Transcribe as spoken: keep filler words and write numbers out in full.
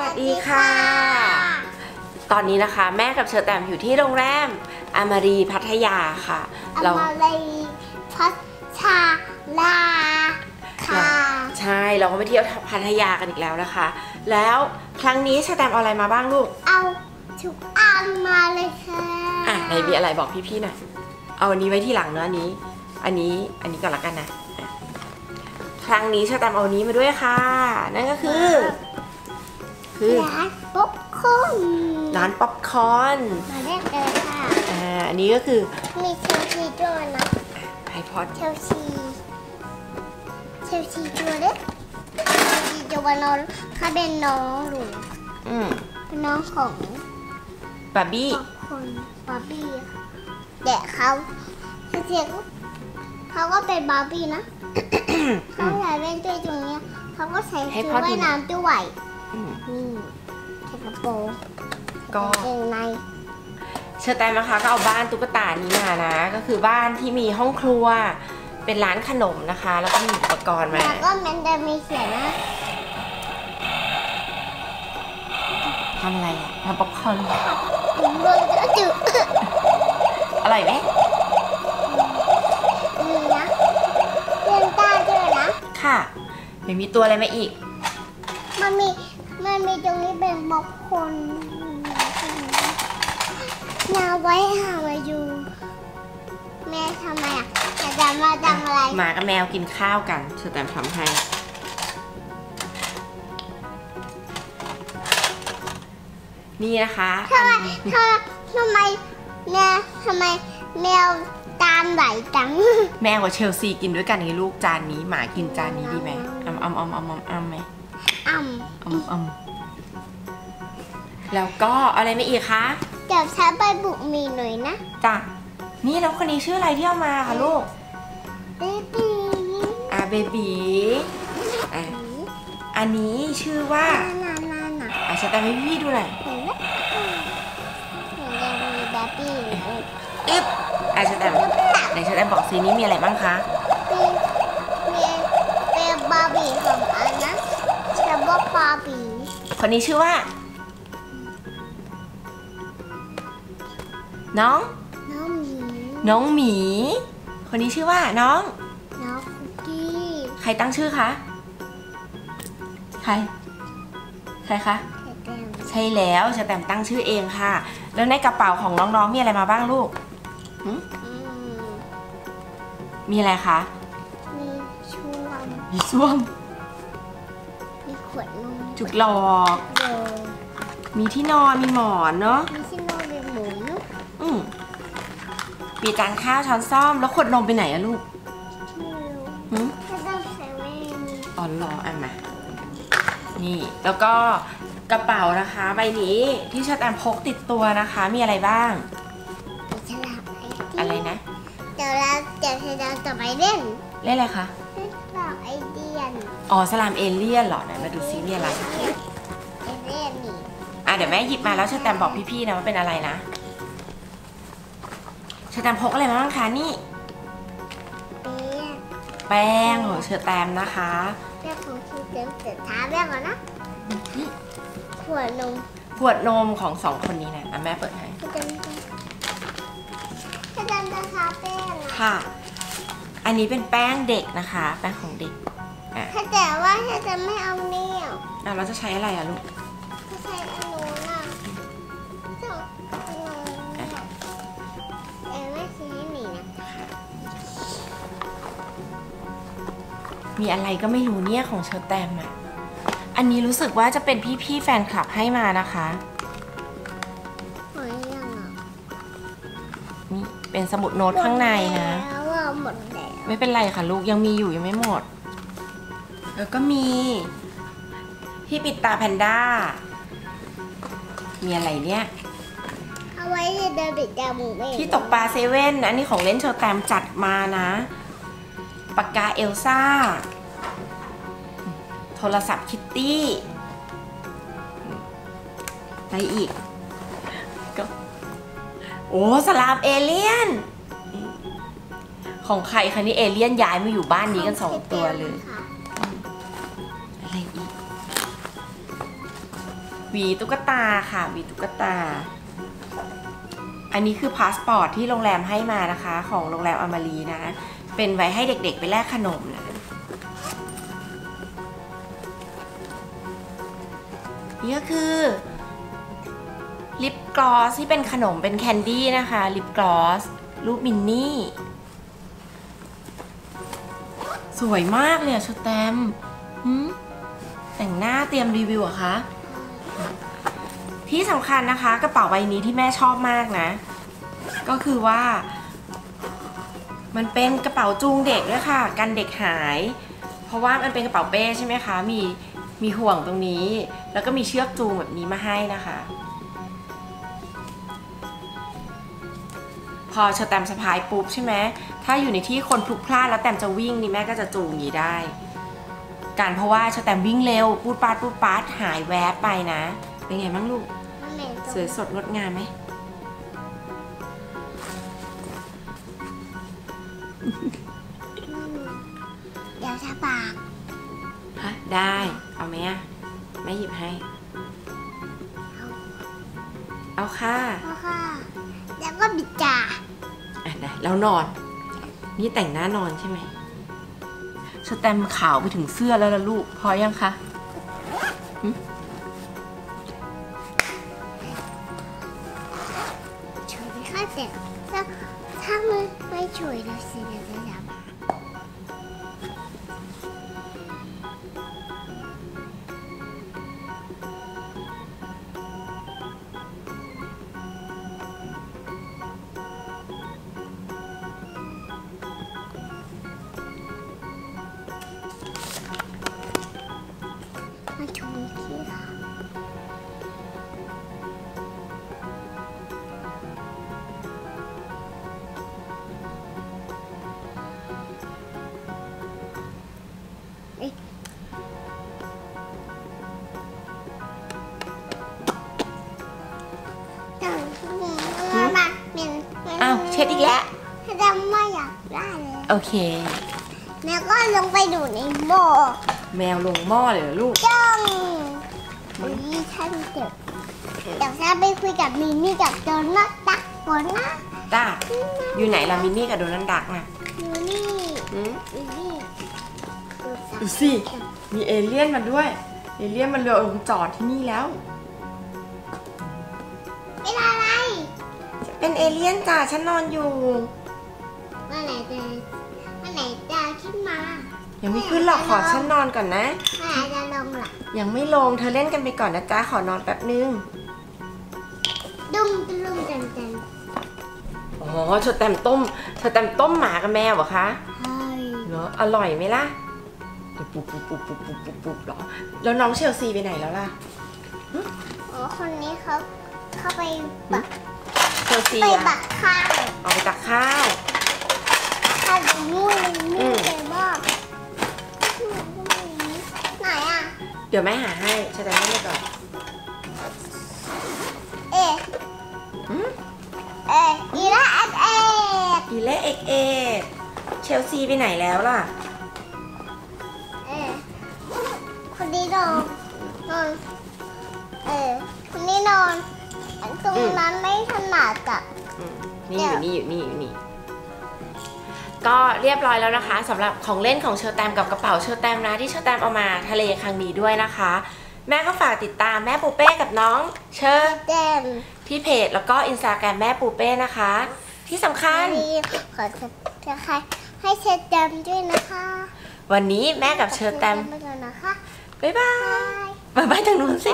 สวัสดีค่ะตอนนี้นะคะแม่กับเชอแตมอยู่ที่โรงแรมอมรีพัทยาค่ะอมรีพัทยาค่ะใช่เราก็ไปเที่ยวพัทยากันอีกแล้วนะคะแล้วครั้งนี้เชอแตมเอาอะไรมาบ้างลูกเอาทุกอันมาเลยค่ะอ่ะไหนมีอะไรบอกพี่ๆหน่อยเอาอันนี้ไว้ที่หลังเนอะอันนี้อันนี้อันนี้ก่อนละกันนะครั้งนี้เชอแตมเอานี้มาด้วยค่ะนั่นก็คือคือร้านป๊อปคอร์นร้านป๊อปคอร์นมาได้เลยค่ะอ่าอันนี้ก็คือมีเชลซีด้วยนะไอพอดเชลซีเชลซีด้วยเด็กเชลซีจะวันน้องเขาเป็นน้องหรืออืมเป็นน้องของบาร์บี้คนบาร์บี้เด็กเขาเชลซีก็เขาก็เป็นบาร์บี้นะเขาใส่แว่นด้วยตรงนี้เขาก็ใส่ชุดว่ายน้ำด้วยนี่แคปโปก็เองในเชอแตมนะคะก็เอาบ้านตุ๊กตานี้มานะก็คือบ้านที่มีห้องครัวเป็นร้านขนมนะคะแล้วก็มีอุปกรณ์มาแล้วก็มันจะมีเสียงนะทำอะไรอะทำป๊อปคอร์นอร่อยไหมค่ะมันมีตัวอะไรมาอีกมันมีมันมีตรงนี้เป็นบล็อกคนนาไว้หามาอยู่แม่ทำไมอ่ะจะจำว่าจำอะไรหมากับแมวกินข้าวกันเชอแตมทำให้นี่นะคะทำไมทำไมแมวทำไมแมวจานไหลจังแม่กับเชลซีกินด้วยกันไงลูกจานนี้หมากินจานนี้ดีไหมอ้ำอ้ำอ้ำอ้ำอ้ำอ้ำไหมอ้ำอ้ำอ้ำแล้วก็อะไรไม่อีกคะเดี๋ยวฉันไปบุกมีหน่อยนะจ้ะนี่แล้วคนนี้ชื่ออะไรที่เอามาคะลูกเบบีอ่ะเบบีอ่ะอันนี้ชื่อว่านานานะอ่ะฉันแต่ไม่พี่ดูหน่อยเห็นไหมเห็นยังมีเบบีอึ๊บอ่ะเชอแตมไหนเชอแตมบอกซีนี้มีอะไรบ้างคะมีมีเป็นบาร์บี้ของอันนะเชอบอกบาร์บี้คนนี้ชื่อว่าน้องน้องหมีน้องหมีคนนี้ชื่อว่าน้องน้องคุกกี้ใครตั้งชื่อคะใครใครคะใช่แล้วเชอแตมตั้งชื่อเองค่ะแล้วในกระเป๋าของน้องๆมีอะไรมาบ้างลูกมีอะไรคะมีช่วงมีช่วงมีขวดนมจุกหลอกมีที่นอนมีหมอนเนาะมีที่นอนมีหมุนอืมมีจานข้าวช้อนซ่อมแล้วขวดนมไปไหนอะลูกไม่รู้จะต้องใส่ไว้ตอนรออ่ะมานี่แล้วก็กระเป๋านะคะใบนี้ที่ชัดอันพกติดตัวนะคะมีอะไรบ้างอะไรนะเดี๋ยวเราเดี๋ยวเราจะไปเล่นเล่นอะไรคะสลามเอเลี่ยนอ๋อสลามเอเลี่ยนเหรอไหนมาดูซิมีอะไรเอเลี่ยนนี่อ่ะเดี๋ยวแม่หยิบมาแล้วเชอแตมบอกพี่ๆนะว่าเป็นอะไรนะเชอแตมพกอะไรมาบ้างคะนี่แป้งของเชอแตมนะคะแป้งของเชอแตมเสร็จท้าแป้งก่อนนะขวดนมขวดนมของสองคนนี้นะอ่ะแม่เปิดให้ค่ะอันนี้เป็นแป้งเด็กนะคะแป้งของเด็กถ้าแต่ว่าถ้าจะไม่เอาเนี้ยอ่ะเราจะใช้อะไรอ่ะลูกจะใช้อันนู้นอ่ะจะเออไม่ใช่หนีนะคะมีอะไรก็ไม่รู้เนี่ยของเชอแตมอ่ะอันนี้รู้สึกว่าจะเป็นพี่ๆแฟนคลับให้มานะคะเป็นสมุดโน้ตข้างในนะไม่เป็นไรค่ะลูกยังมีอยู่ยังไม่หมดแล้วก็มีที่ปิดตาแพนด้ามีอะไรเนี่ยเอาไว้ที่เดินปิดตาหมูเองที่ตกปลาเซเว่นอันนี้ของเล่นเชอแตมจัดมานะปากกาเอลซ่าโทรศัพท์คิตตี้อะไรอีกโอ้สลามเอเลี่ยนของใครคะนี่เอเลี่ยนย้ายมาอยู่บ้านนี้กันสองตัวเลยอะไรอีก หวีตุ๊กตาค่ะหวีตุ๊กตาอันนี้คือพาสปอร์ตที่โรงแรมให้มานะคะของโรงแรมอมารีนะเป็นไว้ให้เด็กๆไปแลกขนมนะนี่ก็คือลิปกลอสที่เป็นขนมเป็นแคนดี้นะคะลิปกลอสรูปมินนี่สวยมากเลยอะชแตมแต่งหน้าเตรียมรีวิวอะคะที่สำคัญนะคะกระเป๋าใบนี้ที่แม่ชอบมากนะก็คือว่ามันเป็นกระเป๋าจูงเด็กด้วยค่ะกันเด็กหายเพราะว่ามันเป็นกระเป๋าเป้ใช่ไหมคะมีมีห่วงตรงนี้แล้วก็มีเชือกจูงแบบนี้มาให้นะคะพอเชอแตมสะพายปุ๊บใช่ไหมถ้าอยู่ในที่คนพลุกพล่านแล้วแตมจะวิ่งนี่แม่ก็จะจูงอย่างนี้ได้การเพราะว่าเชอแตมวิ่งเร็วปุ๊บปาดปุ๊บปาดหายแวบไปนะเป็นไงบ้างลูกสวยสดงดงามไหม เดี๋ยวจะปากฮะได้เอาไหมอะแม่หยิบให้เอาค่ะเอาค่ะแล้วก็บิดจ่าอ่ะได้แล้วนอนนี่แต่งหน้านอนใช่ไหมสแตมขาวไปถึงเสื้อแล้วล่ะลูกพอยังคะถ้าถ้าไม่ไม่ช่วยเราสิเราจะทำมาชมที่ค่ะเช็ดอีกแล้วแม่ไม่อยากได้เลยโอเคแมวก็ลงไปดูในหม้อแมวลงหม้อเลยเหรอลูกจ้องอุ้ยฉันเจ็บเดี๋ยวฉันไปคุยกับมินนี่กับโดนัทดักก่อนนะจ้าอยู่ไหนล่ะมินนี่กับโดนัทดักน่ะอยู่นี่อยู่นี่ดูสิมีเอเลี่ยนมาด้วยเอเลี่ยนมันเรือลงจอดที่นี่แล้วเป็นเอเลี่ยนจ้าฉันนอนอยู่เมื่อไหร่จะเมื่อไหร่จะขึ้นมายังไม่ขึ้นหรอกขอฉันนอนก่อนนะเมื่อไหร่จะลงล่ะยังไม่ลงเธอเล่นกันไปก่อนนะจ้าขอนอนแป๊บนึงดุ้มดุ้มเต็มเต็มอ๋อเธอเต็มต้มเธอเต็มต้มหมากับแมวเหรอคะใช่เนาะอร่อยไหมล่ะปุ๊บปุ๊บปุ๊บปุ๊บปุ๊บปุ๊บปุ๊บหรอแล้วน้องเชลซีไปไหนแล้วล่ะอ๋อคนนี้เขาเขาไปแบบไปตักข้าวเอาไปตักข้าวข้าวมูนมูนเลยบ้างไหนอ่ะเดี๋ยวแม่หาให้ใช่ไหมแม่ก่อนเอ๊ะเอ๊ะอีเล่เอ็กเอ็กอีเล่เอ็กเอ็กเชลซีไปไหนแล้วล่ะเอ๊ะคนนี้นอนนอนเอ๊ะคนนี้นอนตรงนั้นไม่ถนัดกับนี่อยู่นี่อยู่นี่อยู่นี่ก็เรียบร้อยแล้วนะคะสำหรับของเล่นของเชอแตมกับกระเป๋าเชอแตมนะที่เชอแตมเอามาทะเลครั้งนี้ด้วยนะคะแม่ก็ฝากติดตามแม่ปูเป้กับน้องเชอแตมที่เพจแล้วก็อินสตาแกรมแม่ปูเป้นะคะที่สำคัญขอจะใครให้เชอแตมด้วยนะคะวันนี้แม่กับเชอแตมไปแล้วนะคะบ๊ายบายบ๊ายบายทางนู้นสิ